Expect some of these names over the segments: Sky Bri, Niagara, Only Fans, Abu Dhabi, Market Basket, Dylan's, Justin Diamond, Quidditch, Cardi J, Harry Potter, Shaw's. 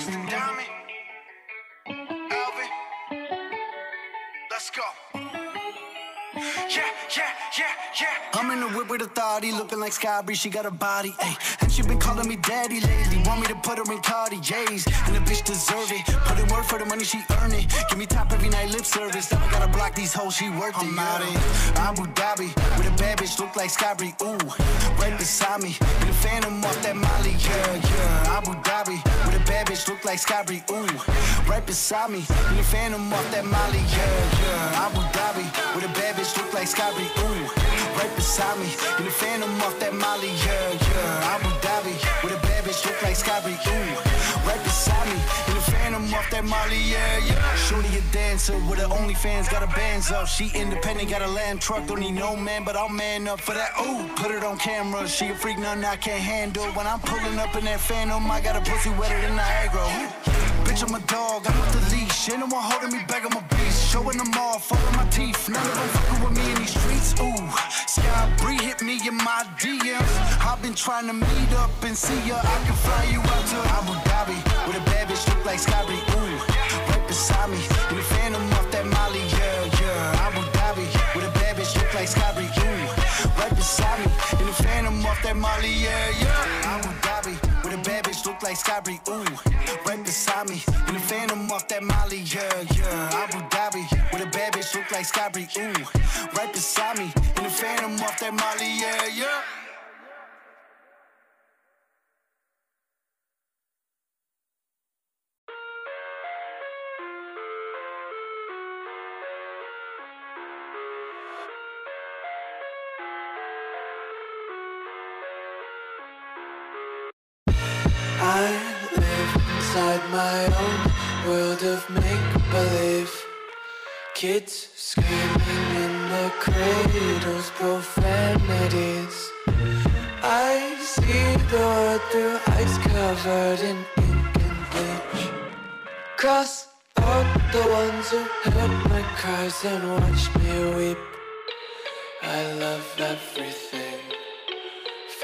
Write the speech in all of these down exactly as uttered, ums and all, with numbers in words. Justin Diamond, Alvin, let's go. Yeah, yeah, yeah, yeah. I'm in the whip with authority, looking like Sky Bri, she got a body, ayy. And she been calling me daddy lately, want me to put her in Cardi J's, and the bitch deserve it. Put in work for the money, she earn it. Give me top every night, lip service. Now I gotta block these hoes, she worth it. I'm out in Abu Dhabi, with a bad bitch, look like Sky Bri, ooh, right beside me. Been a phantom off that molly, yeah, yeah. Abu Dhabi, with a bad bitch, look like Sky Bri, ooh, right beside me. Been a phantom off that molly, yeah, yeah. Abu Dhabi, with a bad bitch, look like Sky Bri, ooh, right beside me. In the phantom off that molly, yeah, yeah. Abu Dhabi, with a bad bitch, look like Sky Bri, ooh, right beside me. In the phantom off that molly, yeah, yeah. Shorty a dancer with her Only Fans, got her bands up. She independent, got a lamb truck, don't need no man, but I'll man up for that, ooh. Put it on camera, she a freak, nothing I can't handle. When I'm pulling up in that phantom, I got a pussy wetter than Niagara, ooh. Bitch, I'm a dog, I'm off the leash, ain't no one holding me back, I'm a beast. Showing them all, following my teeth, none of them fucking with me in these streets, ooh. Sky Bri hit me in my D Ms. I've been trying to meet up and see ya. I can fly you out to Abu Dhabi, with a bad bitch look like Sky Bri, ooh, right beside me. In the phantom off that molly, yeah, yeah. Abu Dhabi, with a bad bitch look like Sky Bri, ooh, right beside me. In the phantom off that molly, yeah, yeah. Abu Dhabi, with a bad bitch look like Sky Bri, ooh, right beside me. In the phantom off that molly, yeah, yeah. Abu Dhabi, with a bad bitch look like Sky Bri, ooh, right beside me. In the phantom off that molly, yeah, yeah. I live inside my own world of make-believe. Kids screaming in the cradles, profanities. I see the world through eyes covered in ink and bleach. Cross out the ones who heard my cries and watched me weep. I love everything.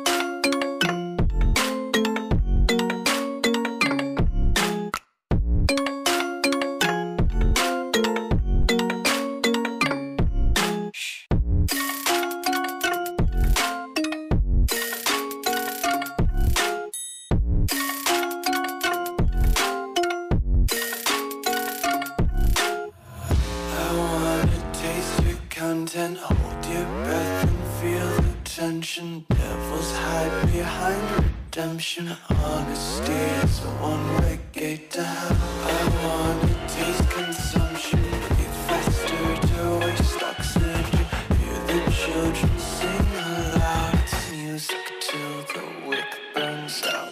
And hold your breath and feel the tension. Devils hide behind redemption. Honesty is a one-way gate to hell. I wanna taste consumption. Breathe faster to waste oxygen. Hear the children sing aloud. It's music till the wick burns out.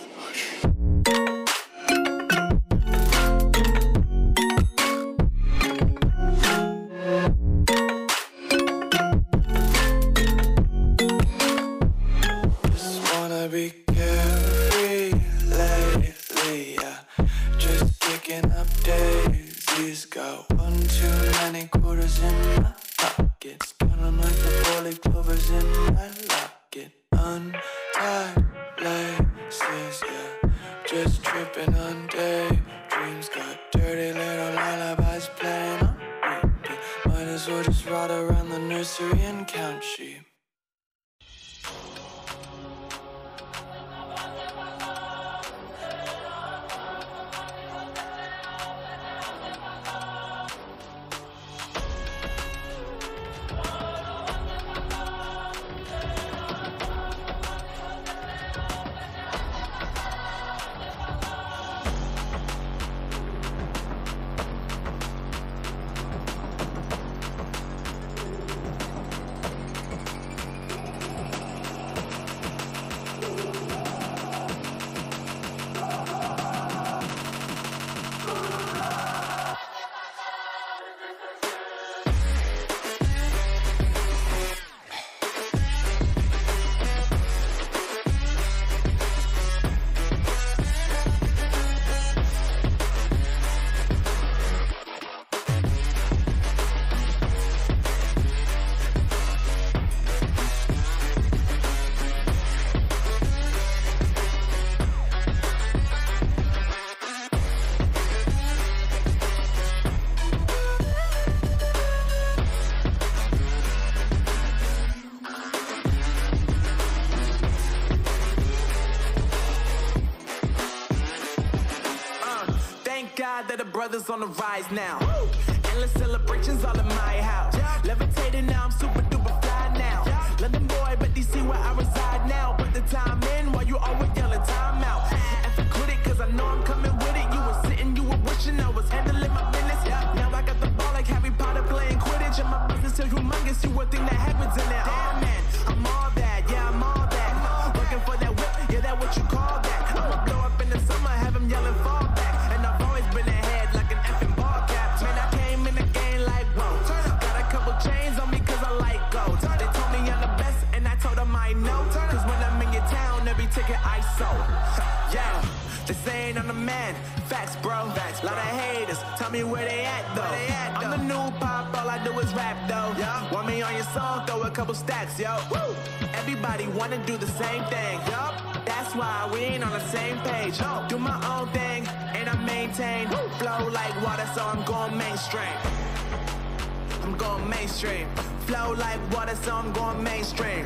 nursery and count sheep. That the brothers on the rise now. Woo! Endless celebrations all in my house. Yeah. Levitating now, I'm super duper fly now. Yeah. London boy, but they see where I reside now. Put the time in while you always yelling time out. Yeah. And for quit it, cause I know I'm coming with it. You were sitting, you were wishing I was handling my business. Yeah. Now I got the ball like Harry Potter playing Quidditch. And my business so humongous, you would think that happens in there. Damn man, I'm all that, yeah, I'm all that. I'm all Looking that. for that whip, yeah, that what you call that. I'ma blow up in the summer, have him yelling fall back. And I've always been ahead like an effing ball cap. Man, I came in the game like, whoa. Got a couple chains on me cause I like gold. They told me I'm the best and I told them I know. Cause when I'm in your town, every ticket I sold. Yeah, they saying I'm the man. Facts, bro. Facts, bro. Lot of haters, tell me where they at though. They at, I'm though. the new pop, all I do is rap though. Yeah. Want me on your song, throw a couple stacks, yo. Woo. Everybody wanna do the same thing, yup. That's why we ain't on the same page. No. Do my own thing, and I maintain. Woo. Flow like water, so I'm going mainstream. I'm going mainstream. Flow like water, so I'm going mainstream.